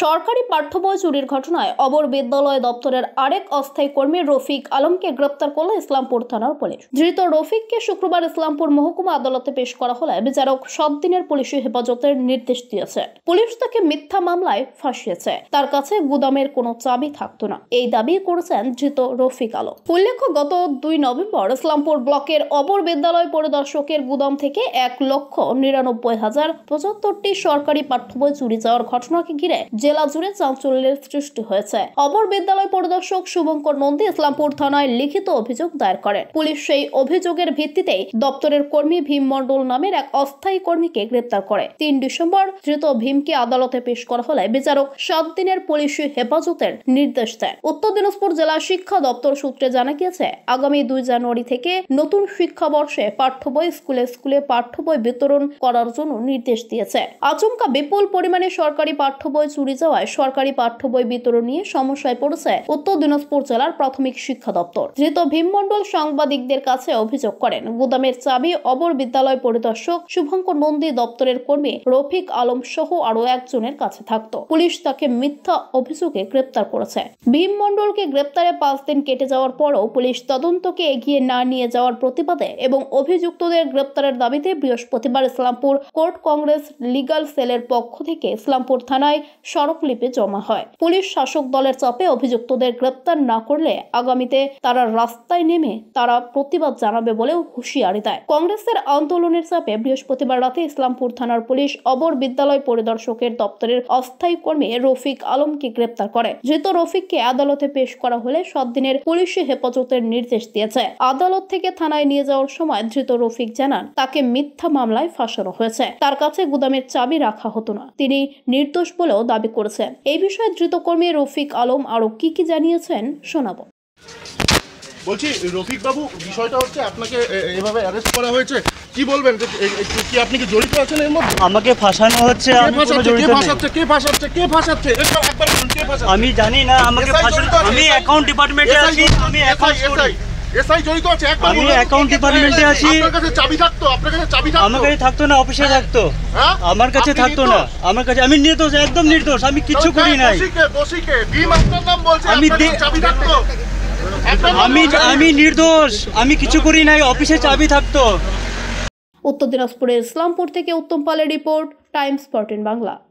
सरकारी पाठ्य बই चুরির घटनाय अपर विद्यालय दफ्तरेर आरेक अस्थायी कर्मी रफिक आलम के ग्रेप्तार करल इस्लामपुर थानार पुलिस। धृत रफिक के शुक्रवार इस्लामपुर महकुमा आदालते पेश करा हले विचारक 7 दिनेर पुलिशी हेफाजतेर निर्देश दियेछेन। पुलिश ताके मिथ्या मामलाय फाঁসিয়েছে। तार काछे गोदामेर कोनो चाबी थाकतो ना, एई दाबी करेछेन धृत रफिक आलम। उल्लेख्य गत 2 नवेम्बर इस्लामपुर ब्लकेर अपर विद्यालय परिदर्शकेर गोदाम थेके 1,99,075টি सरकारी पाठ्य বই চুরি যাওয়ার ঘটনাকে ঘিরে জেলা জুড়ে চাঞ্চল্যের সৃষ্টি হয়েছে। অপর বিদ্যালয় পরিদর্শক শুভঙ্কর নন্দী ইসলামপুর থানায় লিখিত অভিযোগ দায়ের করেন। পুলিশ সেই অভিযোগের ভিত্তিতে দপ্তরের কর্মী ভীম মণ্ডল নামের এক অস্থায়ী কর্মীকে গ্রেফতার করে। 3 ডিসেম্বর ধৃত ভীমকে আদালতে পেশ করা হলে বিচারক 7 দিনের পুলিশি হেফাজতের নির্দেশ দেন। উত্তর দিনাজপুর জেলা শিক্ষা দপ্তর সূত্রে জানা গিয়েছে, আগামী 2 জানুয়ারি থেকে নতুন শিক্ষাবর্ষে পাঠ্য বই স্কুলে স্কুলে পাঠ্য বই বিতরণ করার জন্য নির্দেশ দিয়েছে। আচমকা বিপুল পরিমাণে সরকারি পাঠ্য বই চুরি যাওয়ায় সরকারি পাঠ্য বই বিতরণ নিয়ে সমস্যায় পড়েছে উত্তর দিনাজপুর জেলার প্রাথমিক শিক্ষা দপ্তর। ধৃত ভীম মণ্ডল সাংবাদিকদের কাছে অভিযোগ করেন, গুদামের চাবি অপর বিদ্যালয় পরিদর্শক শুভঙ্কর নন্দী দপ্তরের কর্মী রফিক আলম সহ আরো একজনের কাছে থাকতো। পুলিশ তাকে মিথ্যা অভিযোগে গ্রেপ্তার করেছে। ভীম মণ্ডলকে গ্রেপ্তারে 5 দিন কেটে যাওয়ার পরও পুলিশ তদন্তকে এগিয়ে না নিয়ে যাওয়ার প্রতিবাদে এবং অভিযুক্তদের গ্রেপ্তারের দাবিতে বৃহস্পতিবার ইসলামপুর কোর্ট কংগ্রেস লিগাল সেলের পক্ষ থেকে ইসলামপুর থানায় স্মারকলিপি জমা হয়। পুলিশ শাসক দলের চাপে অভিযুক্তদের গ্রেপ্তার না করলে আগামীতে তারা রাস্তায় নেমে তারা প্রতিবাদ জানাবে বলেও হুঁশিয়ারি দেয়। কংগ্রেসের আন্দোলনের চাপে বৃহস্পতিবার রাতে ইসলামপুর থানার পুলিশ অপর বিদ্যালয় পরিদর্শকের দপ্তরের অস্থায়ী কর্মী রফিক আলমকে গ্রেপ্তার করে। ধৃত রফিককে আদালতে পেশ করা হলে 7 দিনের পুলিশি হেফাজতের নির্দেশ দিয়েছে। আদালত থেকে থানায় নিয়ে যাওয়ার সময় ধৃত রফিক জানান, তাকে মিথ্যা মামলায় ফাঁসানো হয়েছে। তার কাছে গুদামের চাবি রাখা হতো না, তিনি নির্দোষ বলেও দাবি করেছেন। এই বিষয়ে ধৃত কর্মী রফিক আলম আরো কি কি জানিয়েছেন শোনাব। বলছি রফিক বাবু, বিষয়টা হচ্ছে আপনাকে এভাবে অ্যারেস্ট করা হয়েছে, কি বলবেন? কি আপনি কি জড়িত আছেন এর মধ্যে? আমাকে ফাঁসানো হচ্ছে। কে ফাঁসাচ্ছে? একবার বলুন, কে ফাঁসাচ্ছে? আমি জানি না। আমাকে ফাঁসানো, আমি অ্যাকাউন্ট ডিপার্টমেন্টে আছি। আমি এসআই এসআই জড়িত আছে। একবার বলুন, আমি অ্যাকাউন্ট ডিপার্টমেন্টে আছি। আপনার কাছে চাবি থাকতো? আমার কাছে থাকতো না, অফিসে থাকতো। হ্যাঁ, আমার কাছে থাকতো না। আমার কাছে আমি নির্দোষ, একদম নির্দোষ। আমি কিছু করি নাই। দোষীকে ভীম আপনার নাম বলছে। আমি চাবি থাকতো, আমি নির্দোষ, আমি কিছু করি নাই, অফিসে চাবি থাকতো। উত্তর দিনাজপুরের ইসলামপুর থেকে উত্তম পালের রিপোর্ট, টাইমস 14 বাংলা।